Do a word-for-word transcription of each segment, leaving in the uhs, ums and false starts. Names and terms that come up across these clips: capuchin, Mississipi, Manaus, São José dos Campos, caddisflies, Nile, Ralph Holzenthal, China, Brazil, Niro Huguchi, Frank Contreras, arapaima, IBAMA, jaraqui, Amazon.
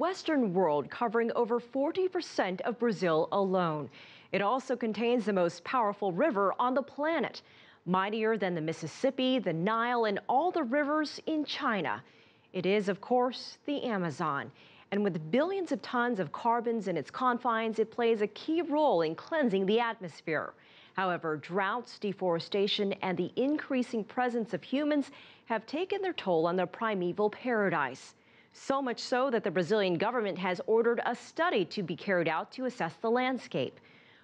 Western world, covering over forty percent of Brazil alone. It also contains the most powerful river on the planet, mightier than the Mississippi, the Nile, and all the rivers in China. It is, of course, the Amazon. And with billions of tons of carbons in its confines, it plays a key role in cleansing the atmosphere. However, droughts, deforestation, and the increasing presence of humans have taken their toll on their primeval paradise. So much so that the Brazilian government has ordered a study to be carried out to assess the landscape.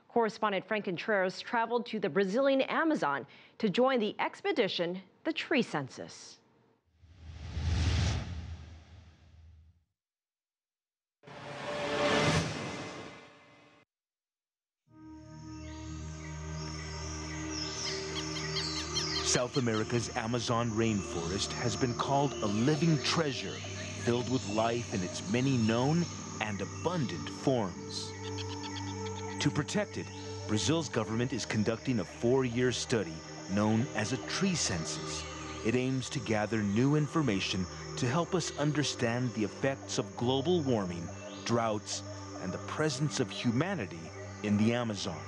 Correspondent Frank Contreras traveled to the Brazilian Amazon to join the expedition, the Tree Census. South America's Amazon rainforest has been called a living treasure, filled with life in its many known and abundant forms. To protect it, Brazil's government is conducting a four-year study known as a tree census. It aims to gather new information to help us understand the effects of global warming, droughts, and the presence of humanity in the Amazon.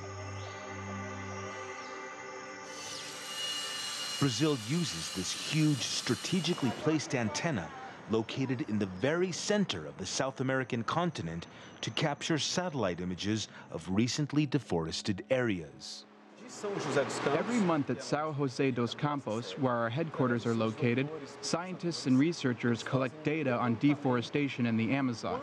Brazil uses this huge, strategically placed antenna located in the very center of the South American continent to capture satellite images of recently deforested areas. Every month at São José dos Campos, where our headquarters are located, scientists and researchers collect data on deforestation in the Amazon.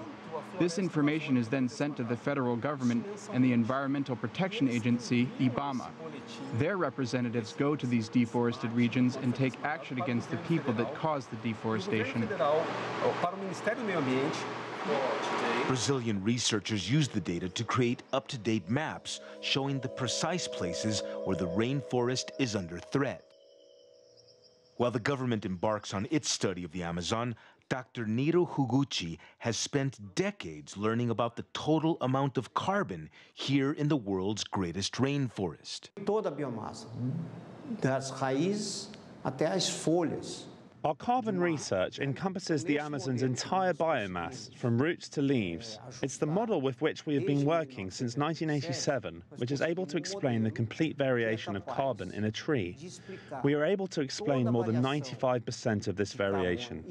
This information is then sent to the federal government and the Environmental Protection Agency, IBAMA. Their representatives go to these deforested regions and take action against the people that caused the deforestation. Brazilian researchers use the data to create up-to-date maps showing the precise places where the rainforest is under threat. While the government embarks on its study of the Amazon, Doctor Niro Huguchi has spent decades learning about the total amount of carbon here in the world's greatest rainforest. Our carbon research encompasses the Amazon's entire biomass, from roots to leaves. It's the model with which we have been working since nineteen eighty-seven, which is able to explain the complete variation of carbon in a tree. We are able to explain more than ninety-five percent of this variation.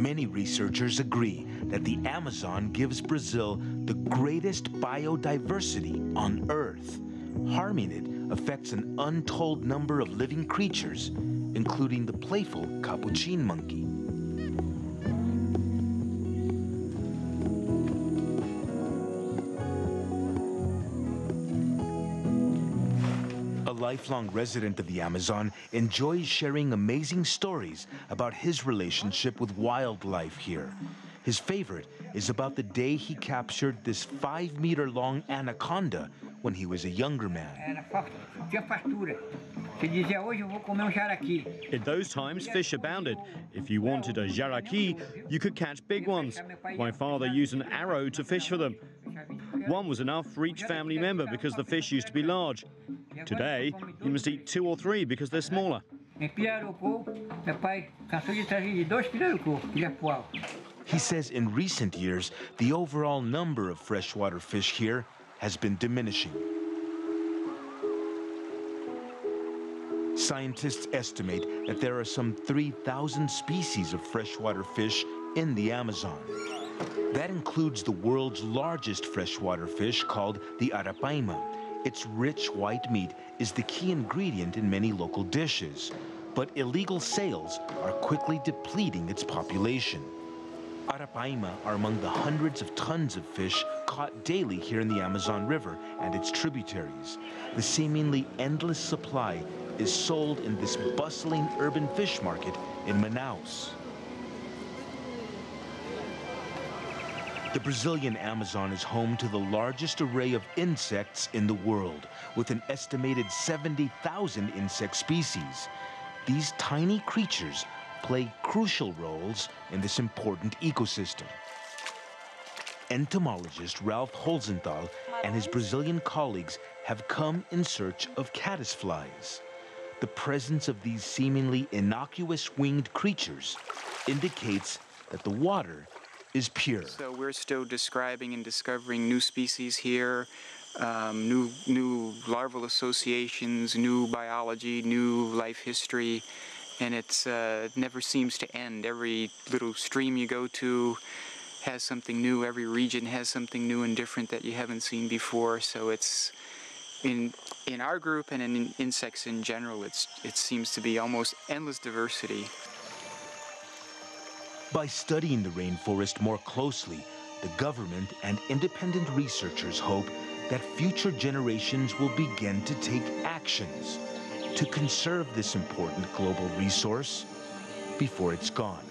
Many researchers agree that the Amazon gives Brazil the greatest biodiversity on Earth. Harming it affects an untold number of living creatures, including the playful capuchin monkey. A lifelong resident of the Amazon enjoys sharing amazing stories about his relationship with wildlife here. His favorite is about the day he captured this five-meter-long anaconda when he was a younger man. In those times, fish abounded. If you wanted a jaraqui, you could catch big ones. My father used an arrow to fish for them. One was enough for each family member because the fish used to be large. Today, you must eat two or three because they're smaller. He says in recent years, the overall number of freshwater fish here has been diminishing. Scientists estimate that there are some three thousand species of freshwater fish in the Amazon. That includes the world's largest freshwater fish called the arapaima. Its rich white meat is the key ingredient in many local dishes, but illegal sales are quickly depleting its population. Arapaima are among the hundreds of tons of fish caught daily here in the Amazon River and its tributaries. The seemingly endless supply is sold in this bustling urban fish market in Manaus. The Brazilian Amazon is home to the largest array of insects in the world, with an estimated seventy thousand insect species. These tiny creatures play crucial roles in this important ecosystem. Entomologist Ralph Holzenthal and his Brazilian colleagues have come in search of caddisflies. the presence of these seemingly innocuous winged creatures indicates that the water is pure. So we're still describing and discovering new species here, um, new, new larval associations, new biology, new life history, and it's uh, never seems to end. Every little stream you go to has something new, every region has something new and different that you haven't seen before, so it's in in our group and in insects in general, it's, it seems to be almost endless diversity. By studying the rainforest more closely, the government and independent researchers hope that future generations will begin to take actions to conserve this important global resource before it's gone.